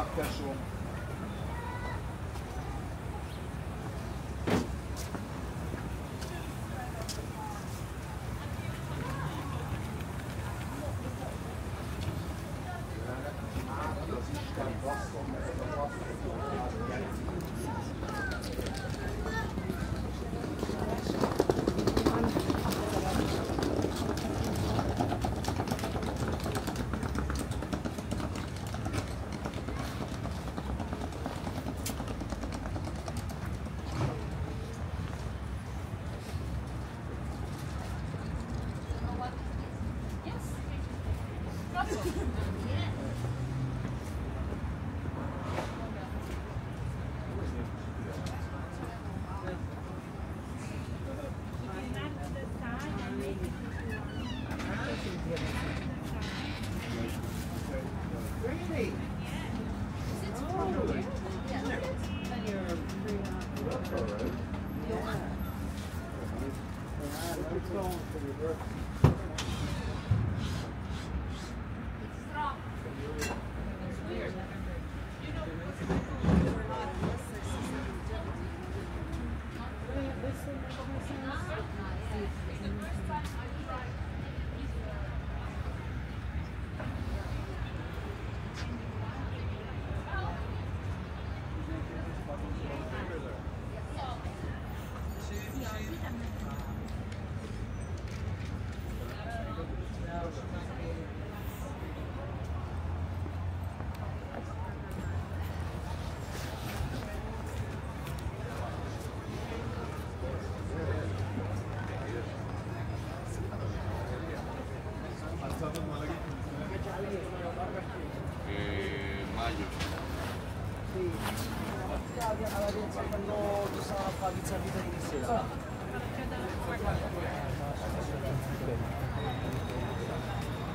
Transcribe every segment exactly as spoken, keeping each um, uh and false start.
Olá, cachorro.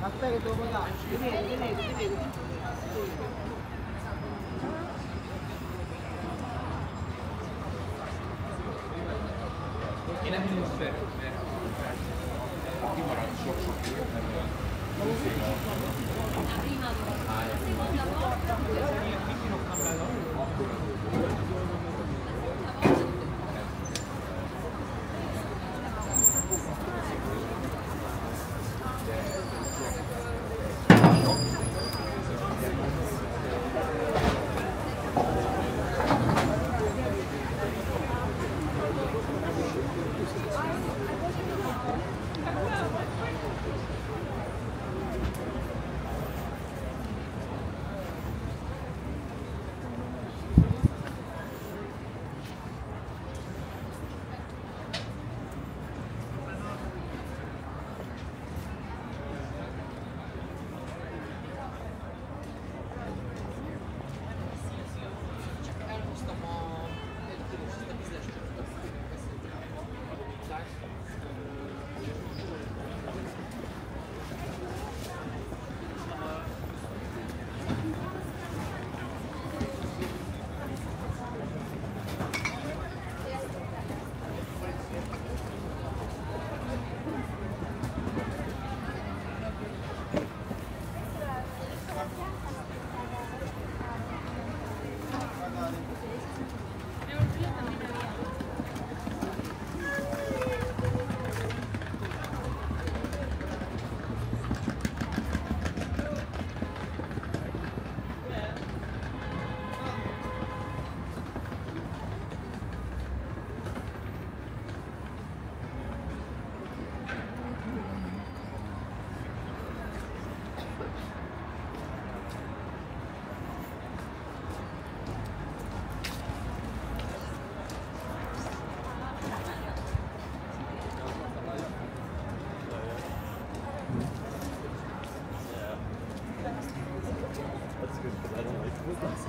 Aspetta che te lo pagano, vieni, vieni, vieni. Chi l'ha più esperto? Chi vorrà il suo sciocco? La prima, la seconda volta. Chi non cambia la volta? Gracias.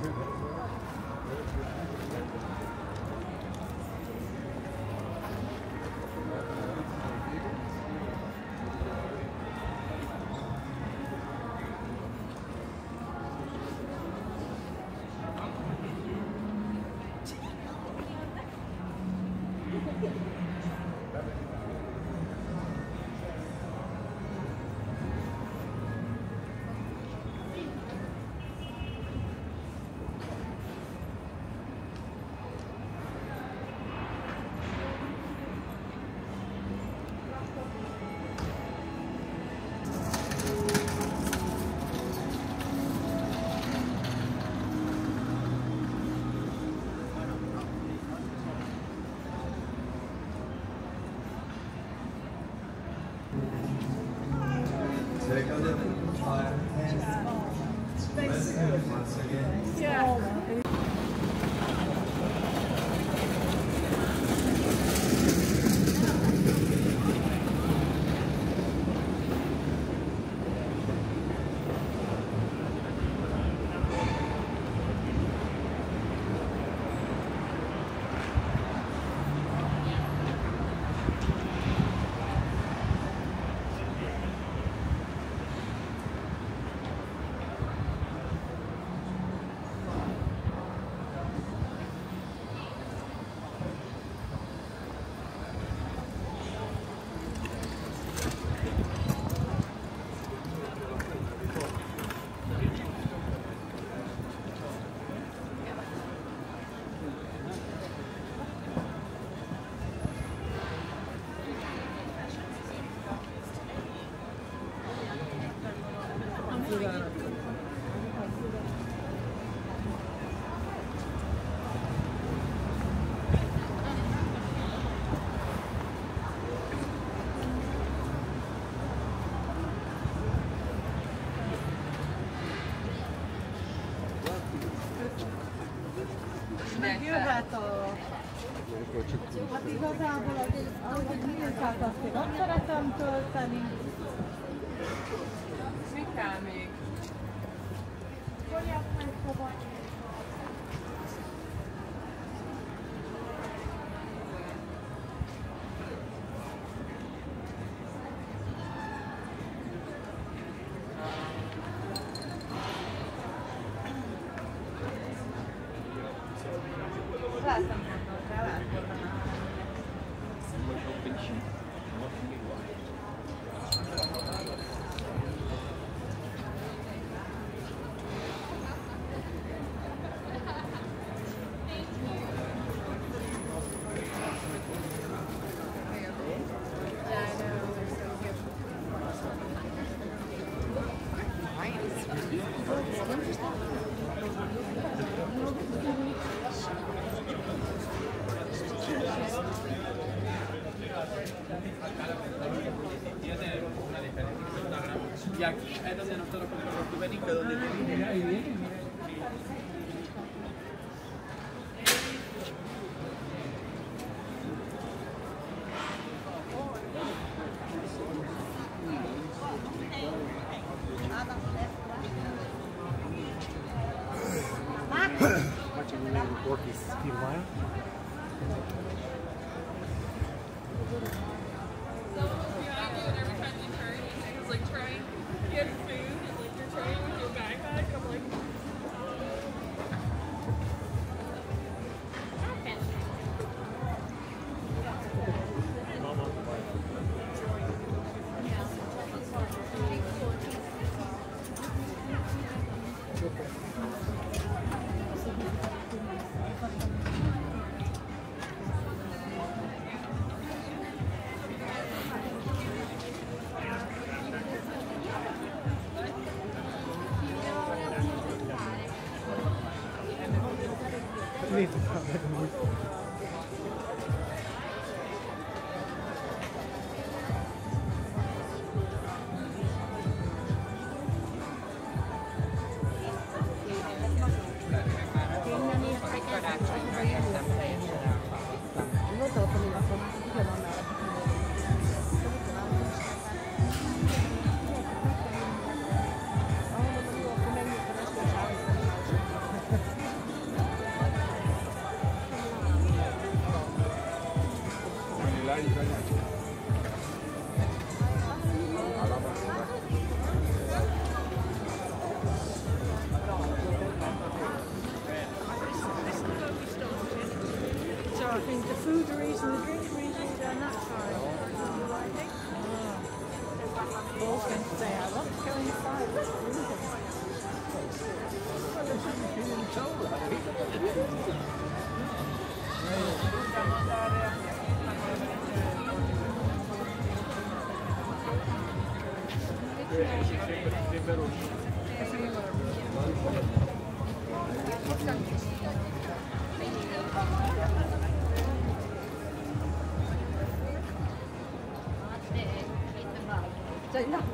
Hát igazából, ahogy minőszát azt én azt szeretem tölteni. Mi kell még? Kolyat meg fogad. Y aquí es donde nosotros compramos tu venico, donde te No,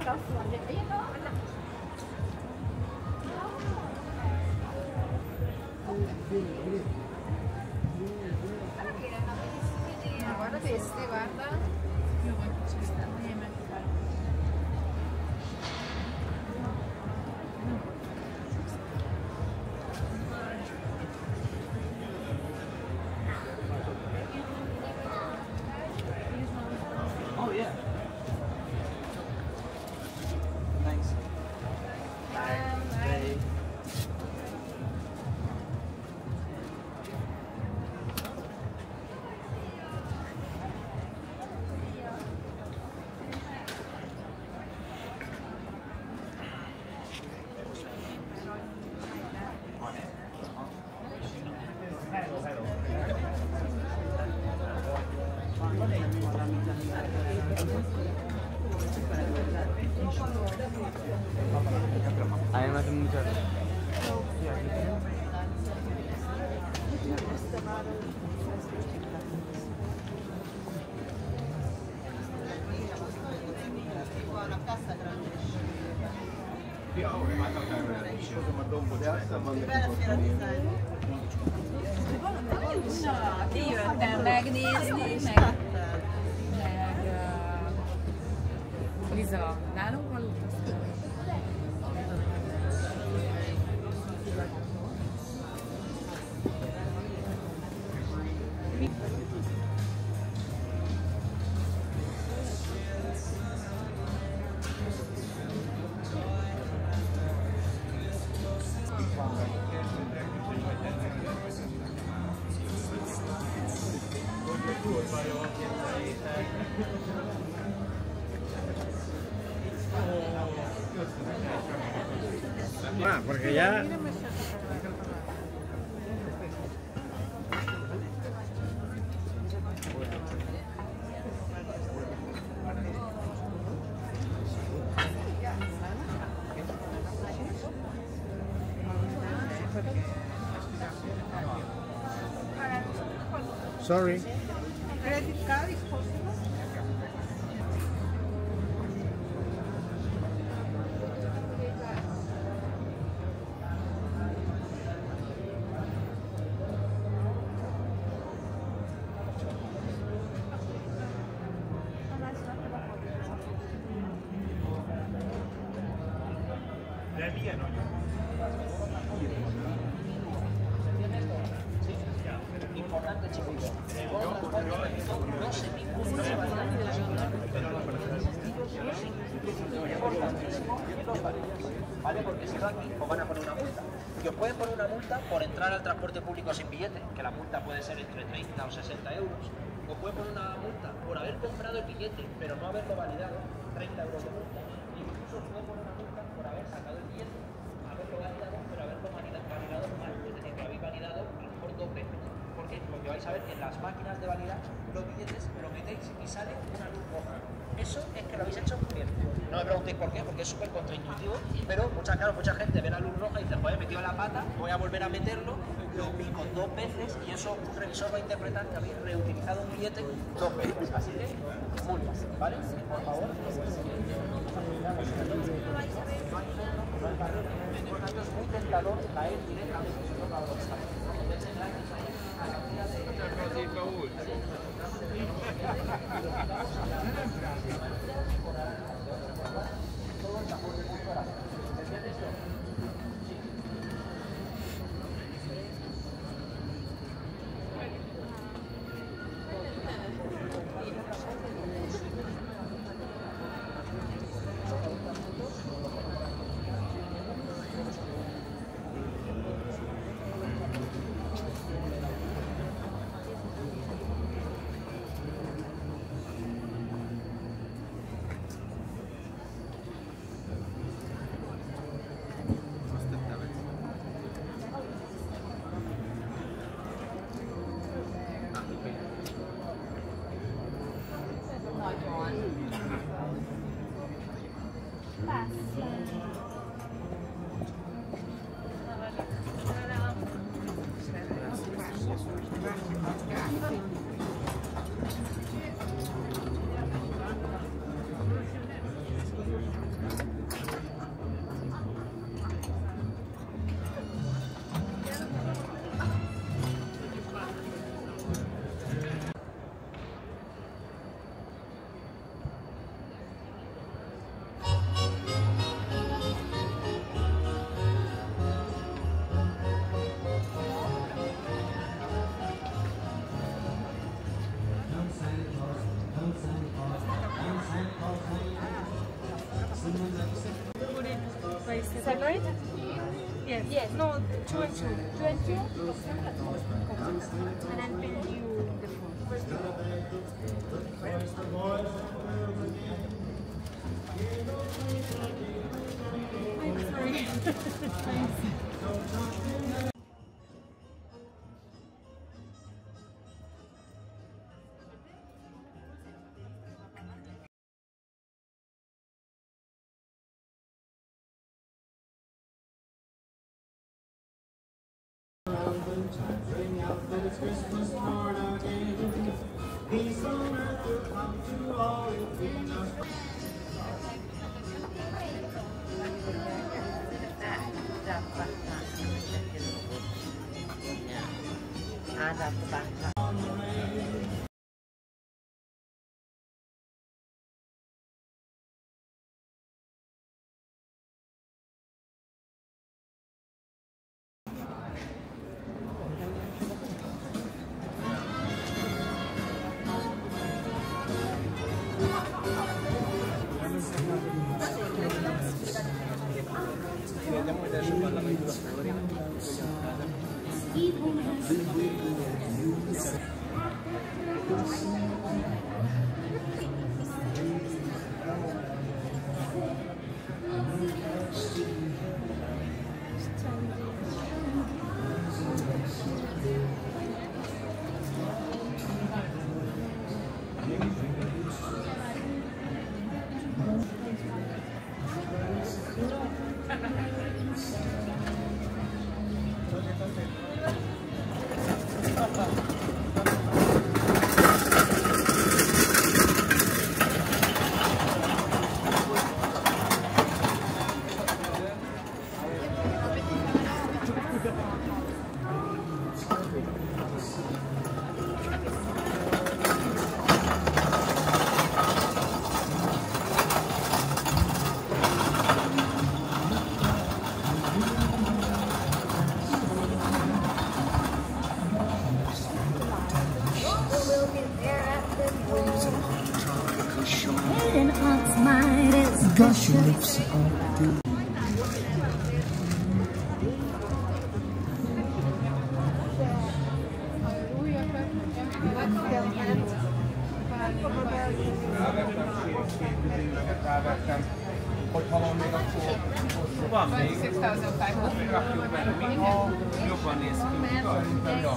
that's not it. Ah, guarda queste, guarda. Io voglio che ci stanno. Jöttem megnézni, meg... Liza, nálunk van? Ah, porque ya... Sorry. Credit card is possible? Sin billete, que la multa puede ser entre treinta o sesenta euros, o puede poner una multa por haber comprado el billete pero no haberlo validado, treinta euros de multa, e incluso puede poner una multa por haber sacado el billete, haberlo validado pero haberlo validado mal, es decir, que lo habéis validado a lo mejor dos veces. ¿Por qué? Porque vais a ver que en las máquinas de validar los billetes lo metéis y sale una luz roja. Eso es que lo habéis hecho bien. No me preguntéis por qué, porque es súper contraintuitivo, pero mucha, claro, mucha gente ve la luz roja y dice, joder, he metido la pata, voy a volver a meterlo, lo pico dos veces y eso un revisor va a interpretar que habéis reutilizado un billete dos veces. Así que, multas, ¿vale? Por favor. Por tanto, es muy tentador caer directamente en los valores. I married? Yes. Yes. No, two and two. Two and two? And I'll pay you the phone. I'm sorry. Thanks. Bring out the Christmas born again. Peace on earth will come to all who fear not. Gosh, your lips are blue. Hello.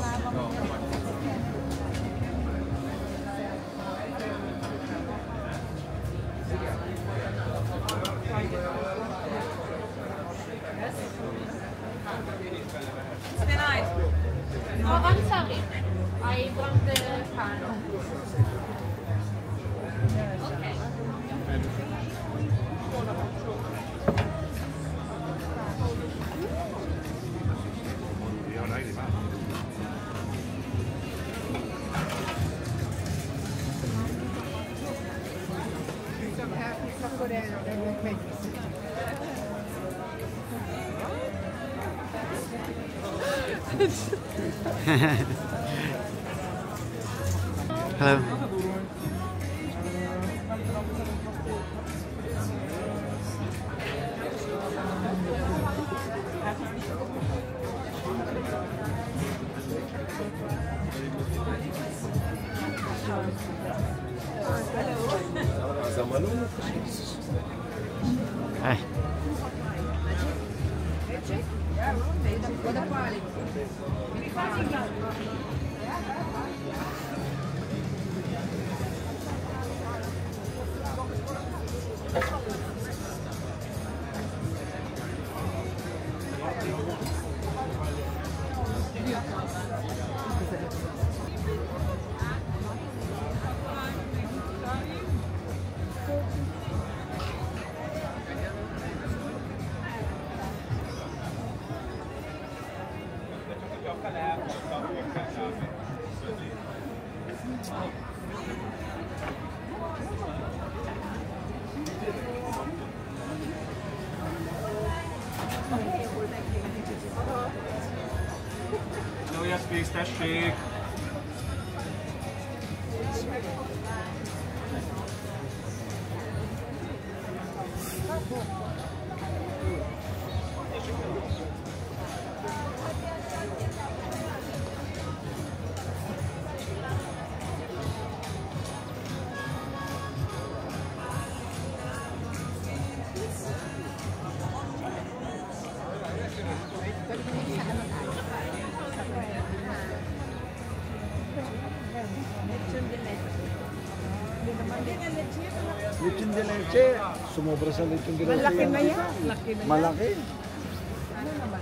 Hi. So jetzt fließt der Schick. Lechon de leche, sumobra sa lechon de leche. Malaki na yan. Malaki. Ano naman?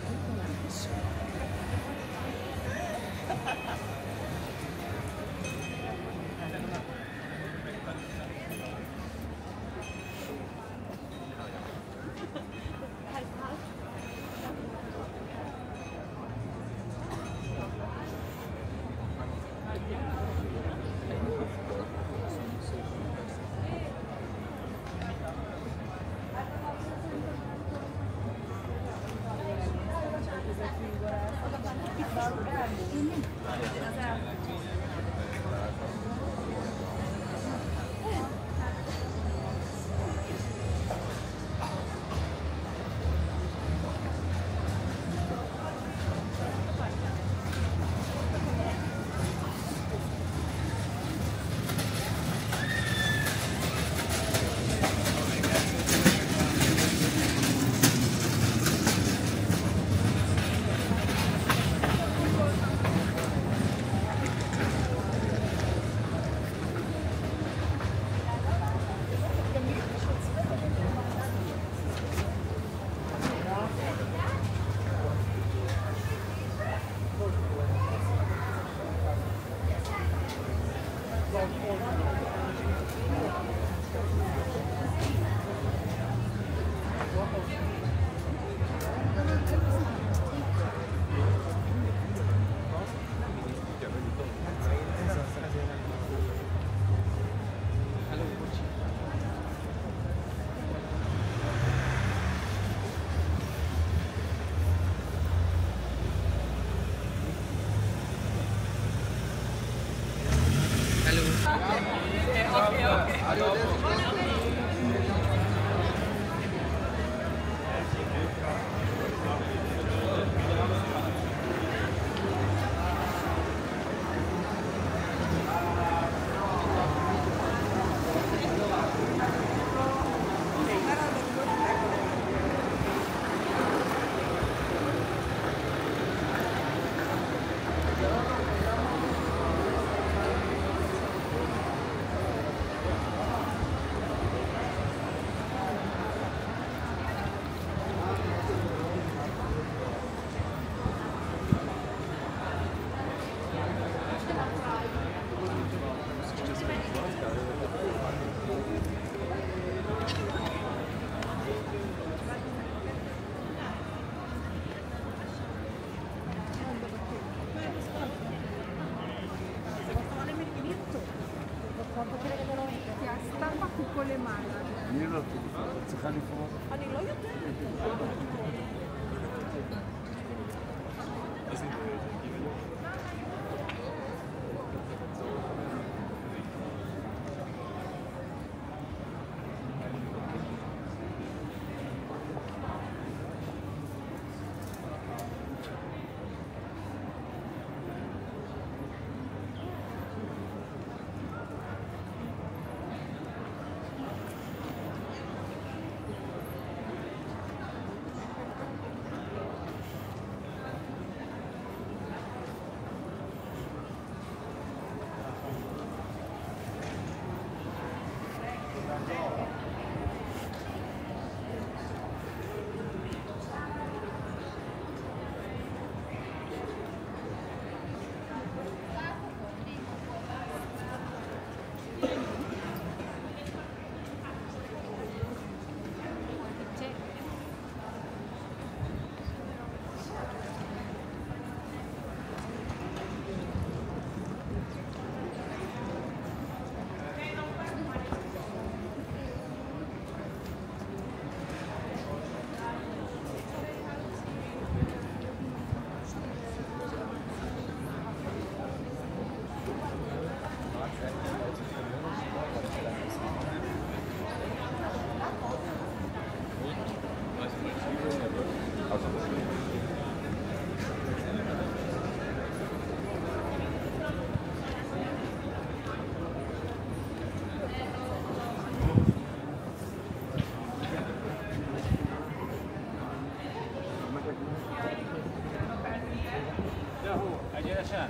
Ayer allá.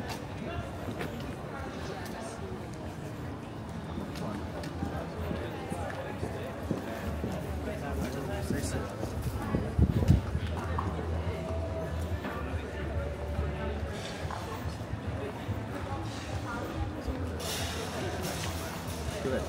that.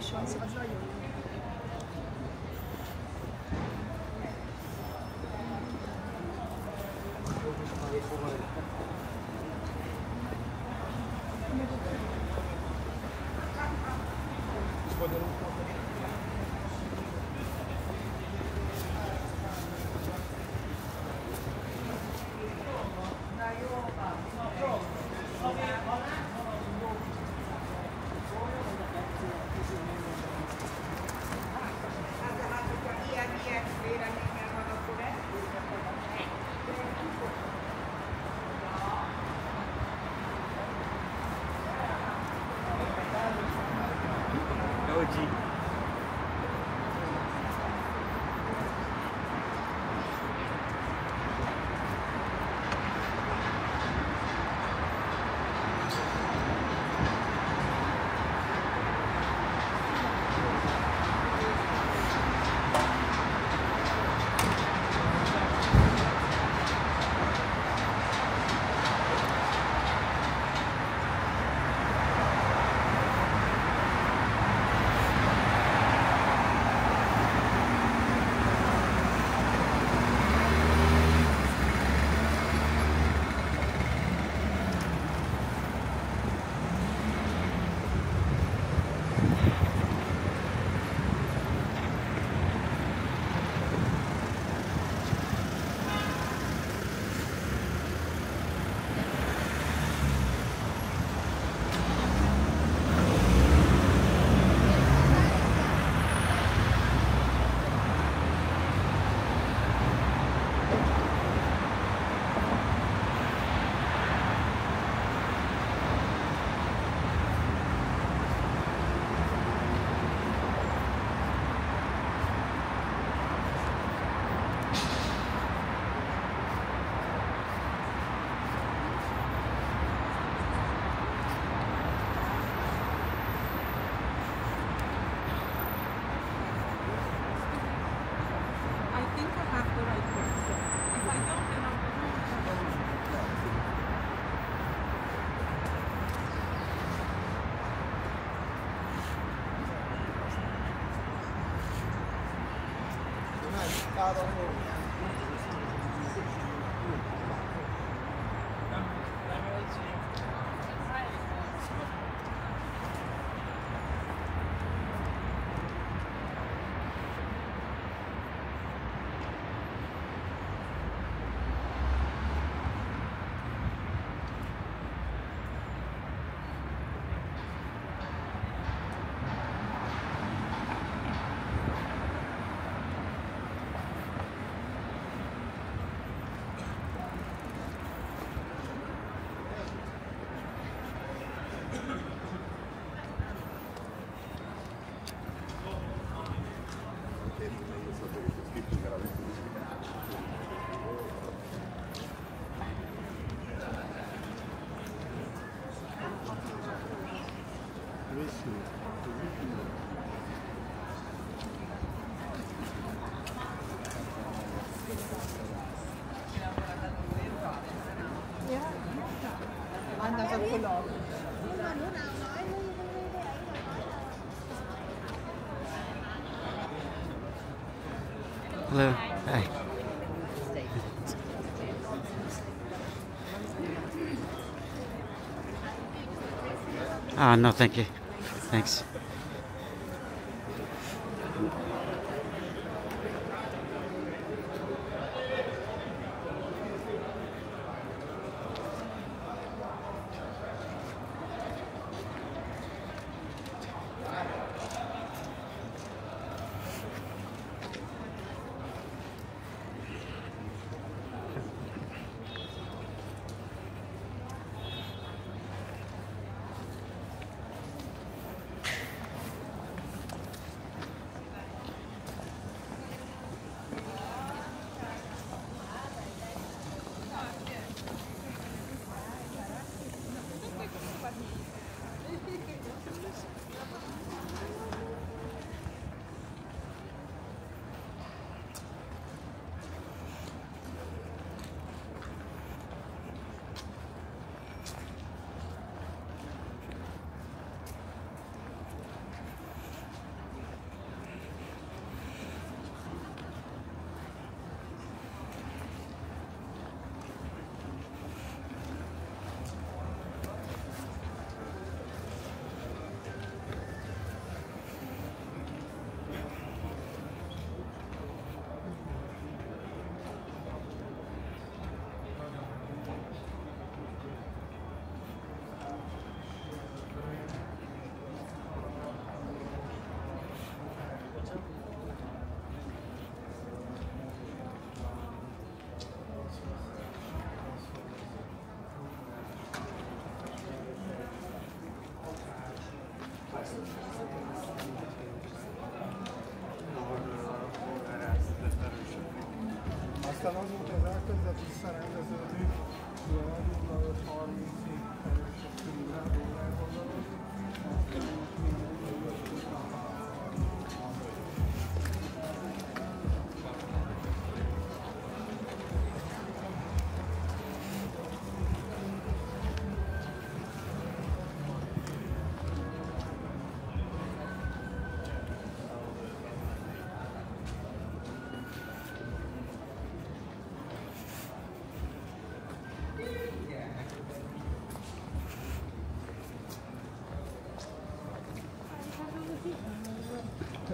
Chance of joy. I don't know. Hello. Hi. Ah, no, thank you. Thanks.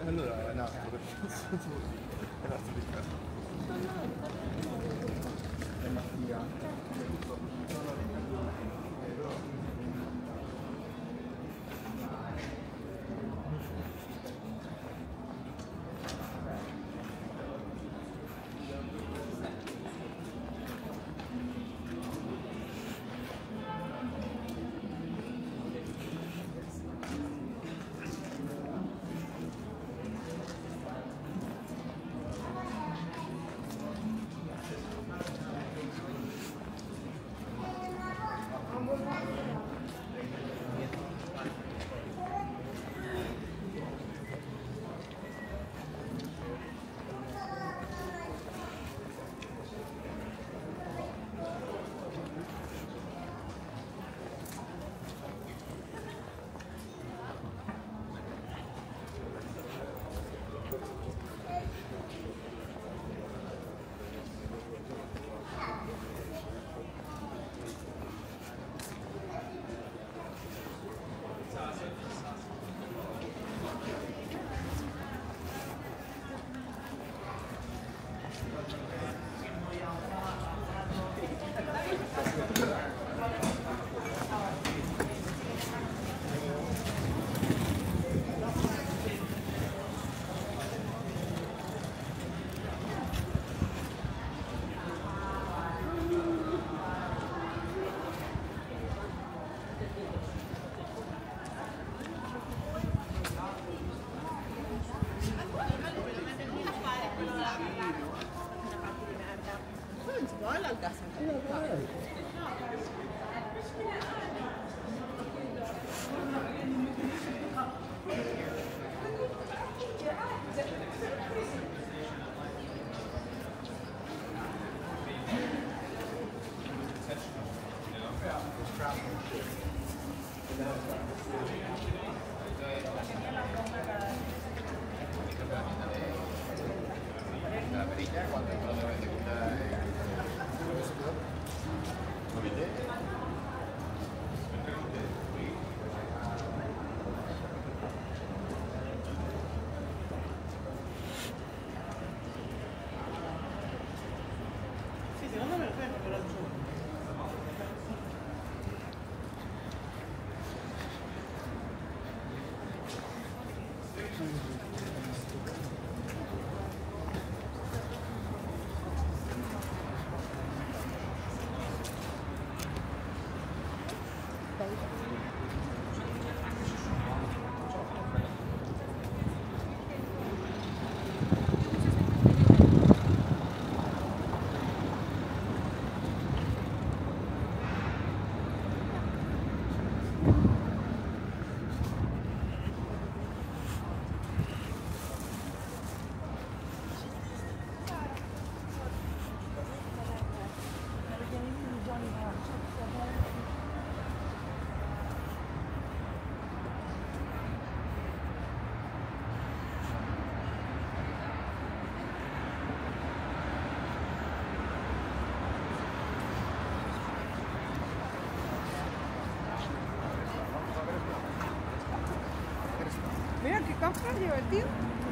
Allora, no, I'm going to antes, vai largar essa cara. Mira que campo divertido.